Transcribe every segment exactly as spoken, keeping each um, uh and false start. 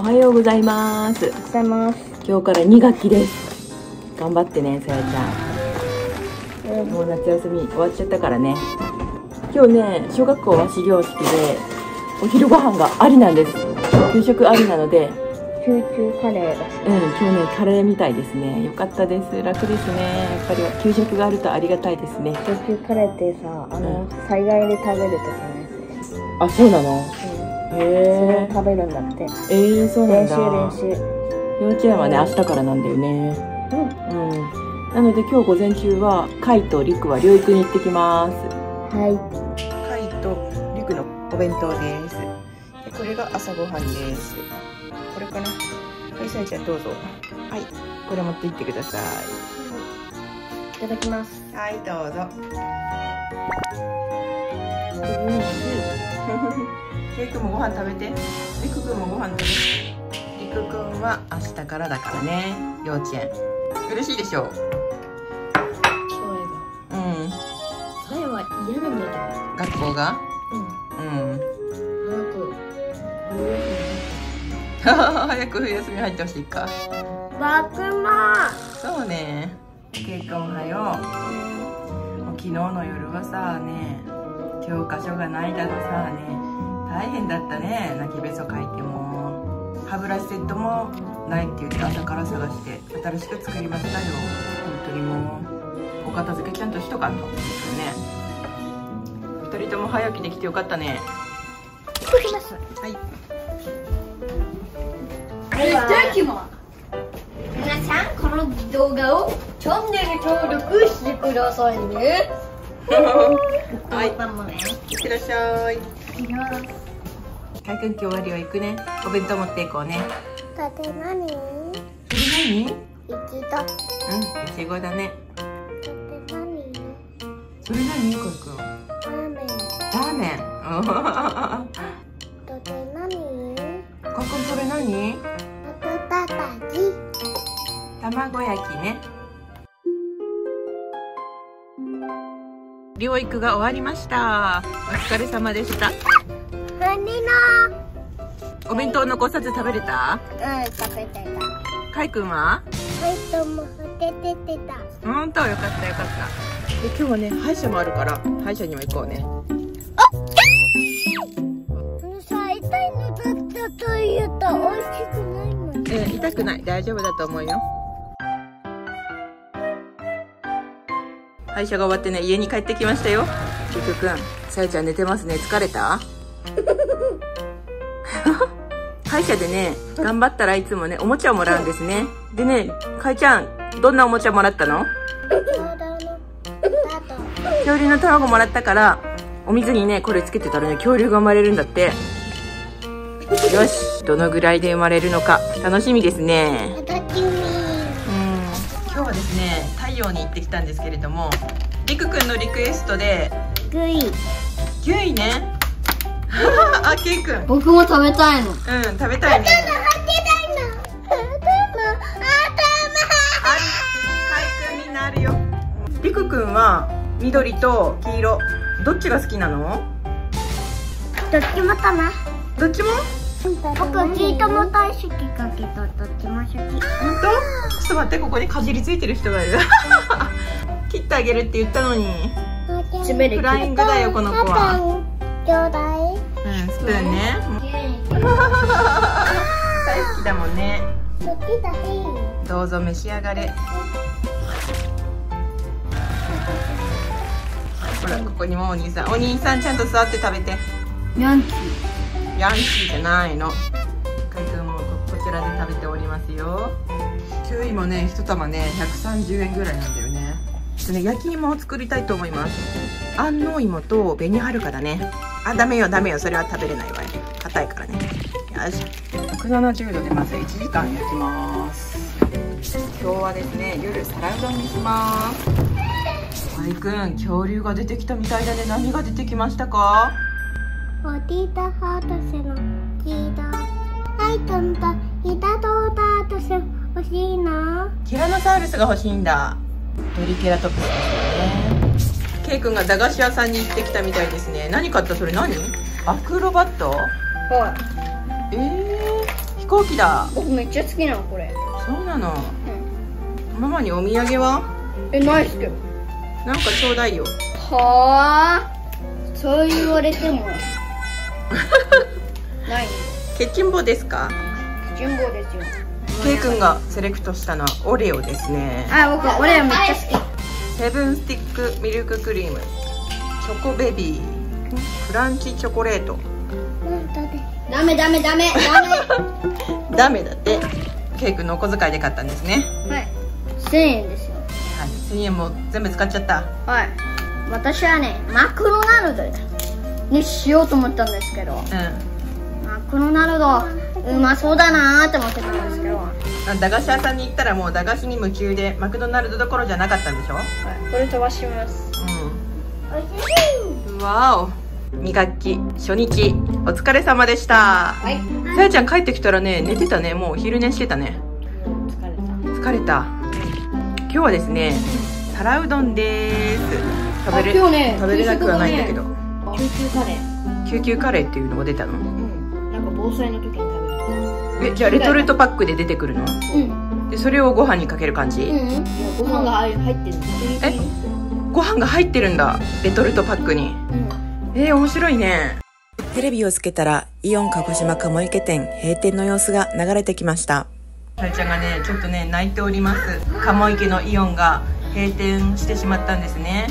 おはようございます。おはようございます。今日からに学期です。頑張ってね、さやちゃん。もう夏休み終わっちゃったからね。今日ね、小学校は始業式でお昼ご飯がありなんです。給食ありなので。空中カレーです。うん、今日ねカレーみたいですね。よかったです。楽ですね。やっぱり給食があるとありがたいですね。空中カレーってさ、あの、うん、災害で食べるときのやつです。あ、そうなの。うん、へえ。食べるんだって。ええ、そうなんだ。練習練習。幼稚園はね、うん、明日からなんだよね。うん、うん。なので今日午前中はカイとリクは療育に行ってきます。はい。カイとリクのお弁当です。これが朝ごはんです。これかな。はい、さやちゃんどうぞ。はい、これ持って行ってください。いただきます。はい、どうぞ。うん、りくもご飯食べて。りくくんもご飯食べて。りくくんは明日からだからね、幼稚園。嬉しいでしょう。そうやだ。うん。さやは嫌なんだけど。学校が？うん。うん。早く冬休み入ってほしいか。バクマ。そうね。けいくんおはよう。もう昨日の夜はさね、教科書がないだろさね、大変だったね。泣きべそ書いても、歯ブラシセットもないって言って朝から探して新しく作りましたよ。本当にもうお片付けちゃんとしとかんとですね。二人とも早起きできてよかったね。はい。皆さん、この動画をチャンネル登録してくださいね。はい、いってらっしゃい。いってらっしゃい。かいくん、今日は寮行くね。お弁当持っていこうね。だって何？何？いちご。うん、いちごだね。だって何？それ何？かいくん。ラーメン。ラーメン。だって何？かいくん、それ何？卵焼きね。療育が終わりました。お疲れ様でした。お弁当残さず食べれた？うん、食べてた。かいくんは？はい、とも出ててた。本当よかったよかった。で今日はね歯医者もあるから歯医者にも行こうね。あ、さ痛いのだったというと美味しくないもんね。うん、痛くない。大丈夫だと思うよ。会社が終わってね、家に帰ってきましたよ。りくくん、さやちゃん寝てますね。疲れた？会社でね、頑張ったらいつもね、おもちゃをもらうんですね。でね、かいちゃん、どんなおもちゃもらったの？恐竜の卵もらったから、お水にね、これつけてたらね、恐竜が生まれるんだって。よし、どのぐらいで生まれるのか、楽しみですね。今日はですね、太陽に行ってきたんですけれども、りくくんのリクエストでグイグイね。あ、けいくん僕も食べたいの。うん、食べたいね。頭、頭、頭、頭。かいくんみんなあるよ。りくくんは緑と黄色、どっちが好きなの？どっちもかな。どっちも？僕黄色も大好きだけど、どっちも好き。本当？ちょっと待って、ここにかじりついてる人がいる。切ってあげるって言ったのに。フライングだよこの子は。ちょうだい。うん、スプーンね。大好きだもんね。好きだね。どうぞ召し上がれ。ほら、ここにもお兄さん、お兄さんちゃんと座って食べて。ヤンキー。ヤンキーじゃないの。かいくんも こ, こちらで食べておりますよ。キウイもね、一玉ね、ひゃくさんじゅうえんぐらいなんだよね。ちょっとね、焼き芋を作りたいと思います。安納芋と紅はるかだね。あ、ダメよダメよ、それは食べれないわよ。硬いからね。よし。ひゃくななじゅうどでまずいちじかん焼きます。今日はですね、夜皿うどんにします。かいくん、恐竜が出てきたみたいだね。何が出てきましたか？おじいだはとせのじいだ。はい、とんだ。いだどうだとせ欲しいな。ティラノサウルスが欲しいんだ。トリケラトプスですよね。けいくんが駄菓子屋さんに行ってきたみたいですね。何買った？それ何？アクロバット？はい。ええー、飛行機だ。僕めっちゃ好きなのこれ。そうなの、うん、ママにお土産はえないっすけど、なんかちょうだいよ。はあ、そう言われてもない。ケチンボですか。ケチンボですよ。ケイ君がセレクトしたのはオレオですね。あ、僕オレオめっちゃ好き。セブンスティックミルククリーム、チョコベビー、フランチチョコレート。ダメダメダメダメダメだって。ケイ君のお小遣いで買ったんですね。はい、せんえんですよ。はい、せんえんも全部使っちゃった。はい、私はね、マクドナルドにしようと思ったんですけど、うん、マクドナルドうまそうだなーって思ってたんですけど、駄菓子屋さんに行ったらもう駄菓子に夢中で、マクドナルドどころじゃなかったんでしょ。はい、これ飛ばします。うん、わお、に学期初日お疲れ様でした。はい、さやちゃん帰ってきたらね、寝てたね。もう昼寝してたね。疲れた疲れた。今日はですね、皿うどんです。食べれ、ね、食べれなくはないんだけど、救急カレー、救急カレーっていうのが出たの、うん、なんか防災の時に食べる。え、じゃあレトルトパックで出てくるの、うん、でそれをご飯にかける感じ、うん、ご飯が入ってる。え、ご飯が入ってるんだ、レトルトパックに、うん、えー、面白いね。テレビをつけたらイオン鹿児島鴨池店閉店の様子が流れてきました。さやちゃんがね、ちょっとね泣いております。鴨池のイオンが閉店してしまったんですね。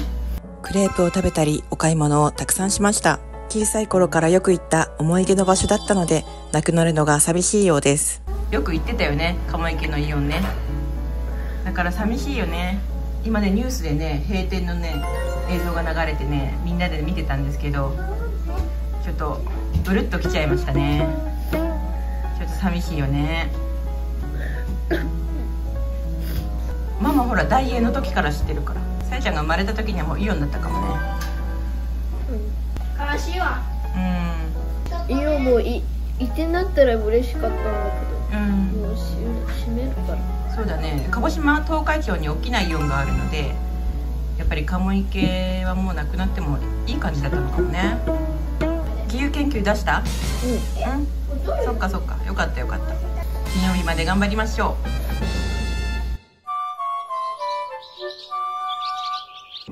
クレープを食べたりお買い物をたくさんしました。小さい頃からよく行った思い出の場所だったので、なくなるのが寂しいようです。よく行ってたよね、鴨池のイオンね。だから寂しいよね。今ねニュースでね、閉店のね映像が流れてね、みんなで見てたんですけど、ちょっとブルッときちゃいましたね。ちょっと寂しいよね。ママほらダイエーの時から知ってるから、さやちゃんが生まれた時にはもうイオンだったかもね。うん、悲しいわ。うん、イオンもいいてなったら嬉しかったんだけど、うん、もう閉めるから。そうだね、鹿児島東海町に大きなイオンがあるので、やっぱり鴨池はもうなくなってもいい感じだったのかもね。自由研究出した。うん、うん、そっかそっか、よかったよかった。金曜日まで頑張りましょう。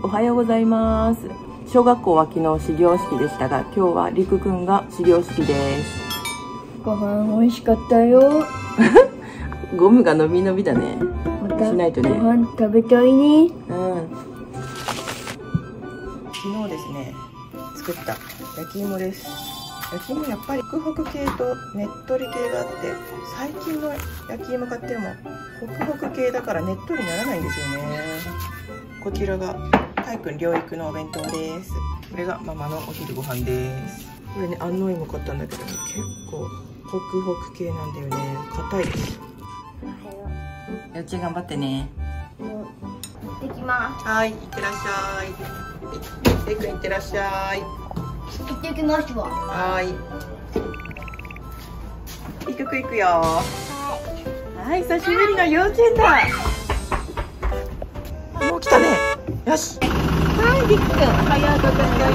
おはようございます。小学校は昨日始業式でしたが、今日はりくくんが始業式です。ご飯美味しかったよ。ゴムが伸び伸びだね。またしないとね。ご飯食べたいね。うん、昨日ですね作った焼き芋です。焼き芋やっぱりホクホク系とねっとり系があって、最近の焼き芋買ってもホクホク系だからねっとりならないんですよね。こちらがたいくん療育のお弁当です。これがママのお昼ご飯です。これね、安納芋買ったんだけど、結構ホクホク系なんだよね。硬いです。幼稚園頑張ってね。行ってきます。はい、いってらっしゃい。ていくん、いってらっしゃい。行ってきますわ。はい、いくく行くよ。はい、久しぶりの幼稚園だ。もう来たね。よし。はい、りくくん。おはようござい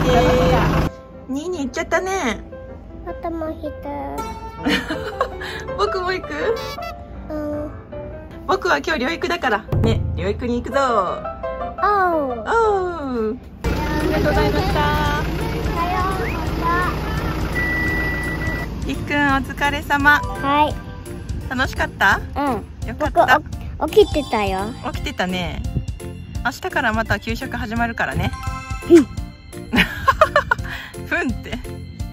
ます。にいに行っちゃったね。またもう来た。僕も行く？うん。僕は今日療育だから。ね、療育に行くぞ。おー。おー。ありがとうございました。りくくん、お疲れ様。はい。楽しかった？うん。よかった。僕起きてたよ。起きてたね。明日からまた給食始まるからね。うん。ふんって。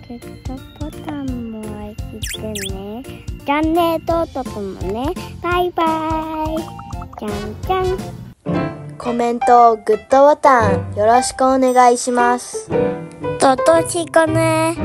結構ボタンも押してね。チャンネル登録もね。バイバイ。じゃんじゃん。コメント、グッドボタンよろしくお願いします。ととしこね。